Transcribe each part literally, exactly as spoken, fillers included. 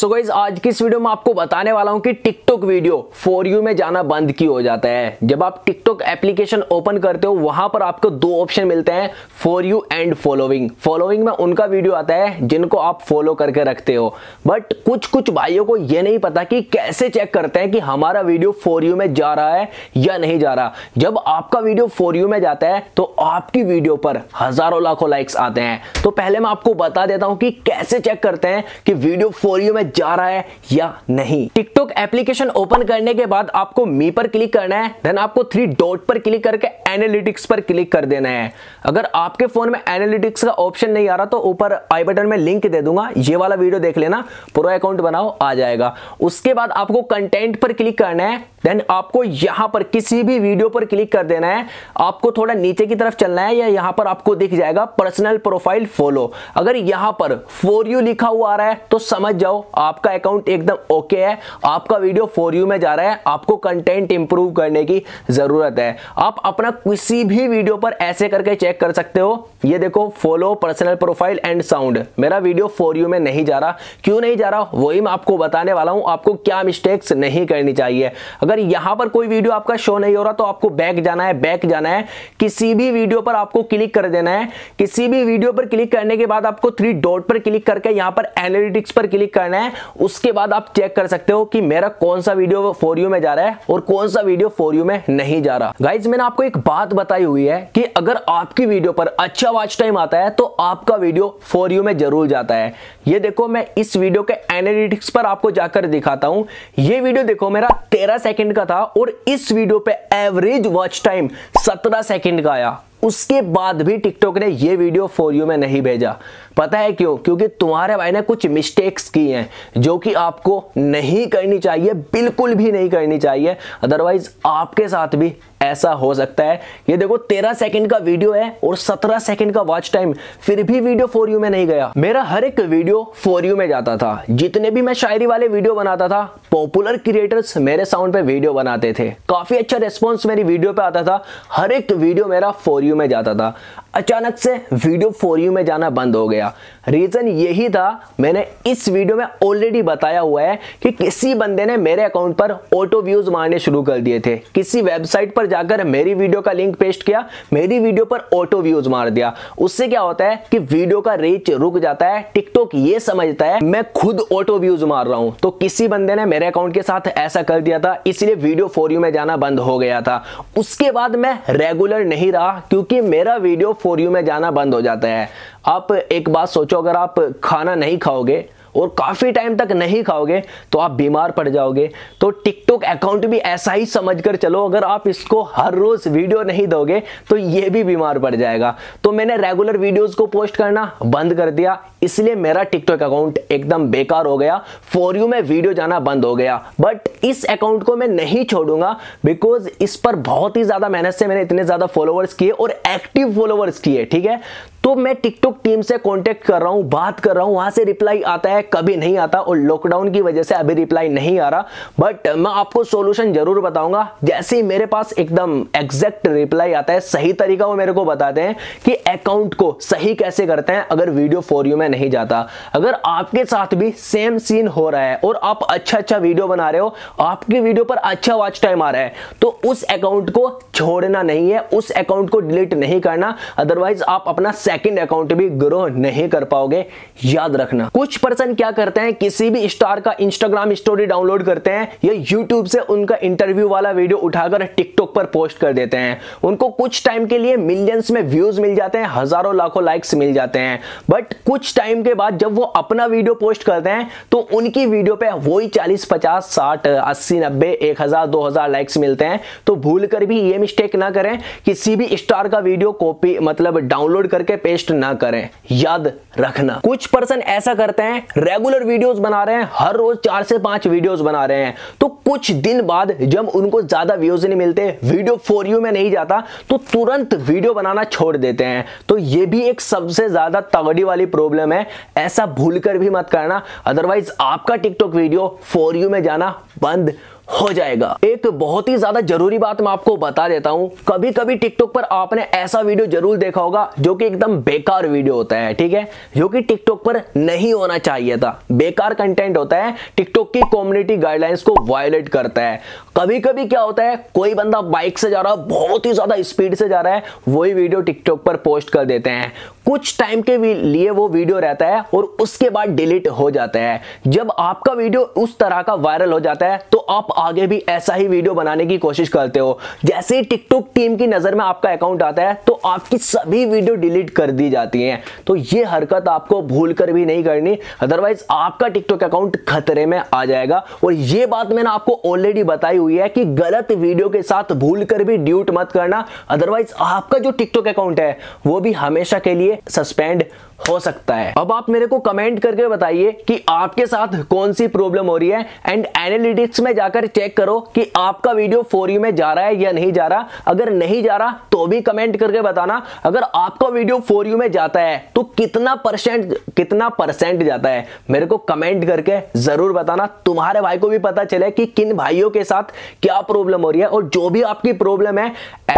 सो so guys, आज की इस वीडियो में आपको बताने वाला हूँ कि टिकटॉक वीडियो फॉर यू में जाना बंद क्यों हो जाता है। जब आप टिकटॉक एप्लीकेशन ओपन करते हो वहां पर आपको दो ऑप्शन मिलते हैं, for you and following. Following में उनका वीडियो आता है जिनको आप फॉलो करके रखते हो, बट कुछ कुछ भाइयों को यह नहीं पता कि कैसे चेक करते हैं कि हमारा वीडियो फॉर यू में जा रहा है या नहीं जा रहा। जब आपका वीडियो फॉर यू में जाता है तो आपकी वीडियो पर हजारों लाखों लाइक्स आते हैं। तो पहले मैं आपको बता देता हूं कि कैसे चेक करते हैं कि वीडियो फॉर यू में जा रहा है या नहीं। टिकटॉक एप्लीकेशन ओपन करने के बाद आपको मी पर क्लिक करना है, देन आपको थ्री डॉट पर क्लिक करके एनालिटिक्स पर क्लिक कर देना है। अगर आपके फोन में एनालिटिक्स का ऑप्शन नहीं आ रहा तो ऊपर आई बटन में लिंक दे दूंगा, ये वाला वीडियो देख लेना, पूरा अकाउंट बनाओ आ जाएगा। उसके बाद आपको कंटेंट पर क्लिक करना है, देन आपको यहां पर किसी भी वीडियो पर क्लिक कर देना है। आपको थोड़ा नीचे की तरफ चलना है या यहां पर आपको दिख जाएगा पर्सनल प्रोफाइल फॉलो। अगर यहां पर फॉर यू लिखा हुआ आ रहा है तो समझ जाओ आपका अकाउंट एकदम ओके है, आपका वीडियो फॉर यू में जा रहा है, आपको कंटेंट इंप्रूव करने की जरूरत है। आप अपना किसी भी वीडियो पर ऐसे करके चेक कर सकते हो। ये देखो, follow, personal profile and sound, मेरा वीडियो फॉर यू में नहीं जा रहा। क्यों नहीं जा रहा वही मैं आपको बताने वाला हूं, आपको क्या मिस्टेक्स नहीं करनी चाहिए। अगर यहां पर कोई वीडियो आपका शो नहीं हो रहा तो आपको बैक जाना है, बैक जाना है, किसी भी वीडियो पर आपको क्लिक कर देना है। किसी भी वीडियो पर क्लिक करने के बाद आपको थ्री डॉट पर क्लिक करके यहां पर एनालिटिक्स पर क्लिक करना है। उसके बाद आप चेक कर सकते हो कि मेरा कौन सा वीडियो फॉर यू में जा रहा है और कौन सा वीडियो फॉर यू में नहीं जा रहा। गाइज, मैंने आपको एक बात बताई हुई है कि अगर आपकी वीडियो पर अच्छा वॉच टाइम आता है तो आपका वीडियो फॉर यू में जरूर जाता है। ये देखो, मैं इस वीडियो के एनालिटिक्स पर आपको जाकर दिखाता हूं। ये वीडियो देखो, मेरा तेरह सेकंड का था और इस वीडियो पे एवरेज वॉच टाइम सत्रह सेकंड का आया। उसके बाद भी टिकटॉक ने ये वीडियो फॉर यू में नहीं भेजा। पता है क्यों? क्योंकि तुम्हारे भाई ने कुछ मिस्टेक्स की हैं जो कि आपको नहीं करनी चाहिए, बिल्कुल भी नहीं करनी चाहिए, अदरवाइज आपके साथ भी ऐसा हो सकता है। ये देखो, तेरह सेकंड का वीडियो है और सत्रह सेकंड का वॉच टाइम, फिर भी वीडियो फॉर यू में नहीं गया। मेरा हर एक वीडियो फॉर यू में जाता था। जितने भी मैं शायरी वाले वीडियो बनाता था, पॉपुलर क्रिएटर्स मेरे साउंड पे वीडियो बनाते थे, काफी अच्छा रिस्पॉन्स मेरी वीडियो पे आता था, हर एक वीडियो मेरा फॉर यू में जाता था। अचानक से वीडियो फॉर यू में जाना बंद हो गया। रीजन यही था, मैंने इस वीडियो में ऑलरेडी बताया हुआ है कि किसी बंदे ने मेरे अकाउंट पर ऑटो व्यूज मारने शुरू कर दिए थे। किसी वेबसाइट पर जाकर मेरी वीडियो का लिंक पेस्ट किया, मेरी वीडियो पर ऑटो व्यूज मार दिया। उससे क्या होता है कि वीडियो का रीच रुक जाता है। टिकटॉक ये समझता है मैं खुद ऑटो व्यूज मार रहा हूं, तो किसी बंदे ने मेरे अकाउंट के साथ ऐसा कर दिया था, इसलिए वीडियो फॉर यू में जाना बंद हो गया था। उसके बाद मैं रेगुलर नहीं रहा क्योंकि मेरा वीडियो फॉर यू में जाना बंद हो जाता है। आप एक बात सोचो, अगर आप खाना नहीं खाओगे और काफी टाइम तक नहीं खाओगे तो आप बीमार पड़ जाओगे। तो टिकटॉक अकाउंट भी ऐसा ही समझ कर चलो, अगर आप इसको हर रोज वीडियो नहीं दोगे तो ये भी बीमार पड़ जाएगा। तो मैंने रेगुलर वीडियोस को पोस्ट करना बंद कर दिया, इसलिए मेरा टिकटॉक अकाउंट एकदम बेकार हो गया, फॉर यू में वीडियो जाना बंद हो गया। बट इस अकाउंट को मैं नहीं छोड़ूंगा, बिकॉज इस पर बहुत ही ज्यादा मेहनत से मैंने इतने ज्यादा फॉलोअर्स किए और एक्टिव फॉलोअर्स किए, ठीक है। तो मैं टिकटॉक टीम से कांटेक्ट कर रहा हूं, बात कर रहा हूं, वहां से रिप्लाई आता है, कभी नहीं आता, और लॉकडाउन की वजह से अभी रिप्लाई नहीं आ रहा। बट मैं आपको सॉल्यूशन जरूर बताऊंगा जैसे ही मेरे पास एकदम एग्जैक्ट रिप्लाई आता है। सही तरीका वो मेरे को बताते हैं कि अकाउंट को सही कैसे करते हैं अगर वीडियो फॉर यू में नहीं जाता। अगर आपके साथ भी सेम सीन हो रहा है और आप अच्छा अच्छा वीडियो बना रहे हो, आपकी वीडियो पर अच्छा वॉच टाइम आ रहा है, तो उस अकाउंट को छोड़ना नहीं है, उस अकाउंट को डिलीट नहीं करना, अदरवाइज आप अपना सेकंड अकाउंट भी ग्रो नहीं कर पाओगे, याद रखना। कुछ पर्सन क्या करते हैं, किसी भी स्टार का इंस्टाग्राम स्टोरी डाउनलोड करते हैं या यूट्यूब से उनका इंटरव्यू वाला वीडियो उठाकर टिकटॉक पर पोस्ट कर देते हैं। उनको कुछ टाइम के लिए मिलियंस में व्यूज मिल जाते हैं, हजारों लाखों लाइक्स मिल जाते हैं, बट कुछ टाइम के बाद जब वो अपना वीडियो पोस्ट करते हैं तो उनकी वीडियो पे वही चालीस पचास साठ अस्सी नब्बे एक हजार दो हजार लाइक्स मिलते हैं। तो भूल कर भी ये मिस्टेक ना करें, किसी भी स्टार का वीडियो कॉपी मतलब डाउनलोड करके पेस्ट ना करें, याद रखना। कुछ पर्सन ऐसा करते हैं, रेगुलर वीडियोस बना रहे हैं, हर रोज चार से पांच वीडियोस बना रहे हैं, तो कुछ दिन बाद जब उनको ज्यादा व्यूज नहीं मिलते, वीडियो फॉर यू में नहीं जाता, तो तुरंत वीडियो बनाना छोड़ देते हैं। तो ये भी एक सबसे ज्यादा तगड़ी वाली प्रॉब्लम है, ऐसा भूलकर भी मत करना, अदरवाइज आपका टिकटॉक वीडियो फॉर यू में जाना बंद हो जाएगा। एक बहुत ही ज्यादा जरूरी बात मैं आपको बता देता हूं, कभी कभी टिकटॉक पर आपने ऐसा वीडियो जरूर देखा होगा जो कि एकदम बेकार वीडियो होता है, ठीक है, जो कि टिकटॉक पर नहीं होना चाहिए था। बेकार कंटेंट होता है, टिकटॉक की कम्युनिटी गाइडलाइंस को वायलेट करता है। कभी कभी क्या होता है, कोई बंदा बाइक से जा रहा है, बहुत ही ज्यादा स्पीड से जा रहा है, वही वीडियो टिकटॉक पर पोस्ट कर देते हैं। कुछ टाइम के लिए वो वीडियो रहता है और उसके बाद डिलीट हो जाता है। जब आपका वीडियो उस तरह का वायरल हो जाता है तो आप आगे भी ऐसा ही वीडियो बनाने की कोशिश करते हो। जैसे ही टिकटॉक टीम की नजर में आपका अकाउंट आता है तो आपकी सभी वीडियो डिलीट कर दी जाती हैं। तो ये हरकत आपको भूल कर भी नहीं करनी, अदरवाइज आपका टिकटॉक अकाउंट खतरे में आ जाएगा। और ये बात मैंने आपको ऑलरेडी बताई हुई है कि गलत वीडियो के साथ भूल कर भी ड्यूट मत करना, अदरवाइज आपका जो टिकटॉक अकाउंट है वो भी हमेशा के लिए सस्पेंड हो सकता है। अब आप मेरे को कमेंट करके बताइए कि आपके साथ कौन सी प्रॉब्लम हो रही है, एंड एनालिटिक्स में जाकर चेक करो कि आपका वीडियो फॉर यू में जा रहा है या नहीं जा रहा। अगर नहीं जा रहा तो भी कमेंट करके बताना, अगर आपका वीडियो फॉर यू में जाता है तो कितना परसेंट कितना परसेंट जाता है, मेरे को कमेंट करके जरूर बताना। तुम्हारे भाई को भी पता चले कि किन भाइयों के साथ क्या प्रॉब्लम हो रही है। और जो भी आपकी प्रॉब्लम है,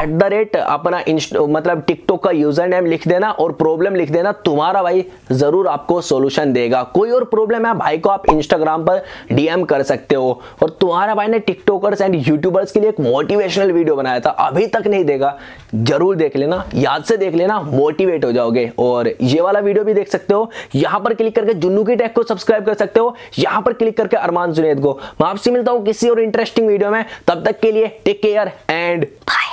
एट द रेट अपना मतलब टिकटॉक का यूजर नेम लिख देना और प्रॉब्लम लिख देना, तुम्हारा भाई जरूर आपको सॉल्यूशन देगा। कोई और प्रॉब्लम है भाई को आप इंस्टाग्राम पर डीएम कर सकते हो। और तुम्हारा भाई ने टिकटॉकर्स एंड यूट्यूबर्स के लिए एक मोटिवेशनल वीडियो बनाया था, अभी तक नहीं देखा, जरूर देख लेना, याद से देख लेना, मोटिवेट हो जाओगे। और ये वाला वीडियो भी देख सकते हो, यहां पर क्लिक करके जुन्नू की टेक को सब्सक्राइब कर सकते हो, यहां पर क्लिक करके अरमान जुनैद को। मैं आपसे मिलता हूं किसी और इंटरेस्टिंग वीडियो में, तब तक के लिए टेक केयर एंड बाय।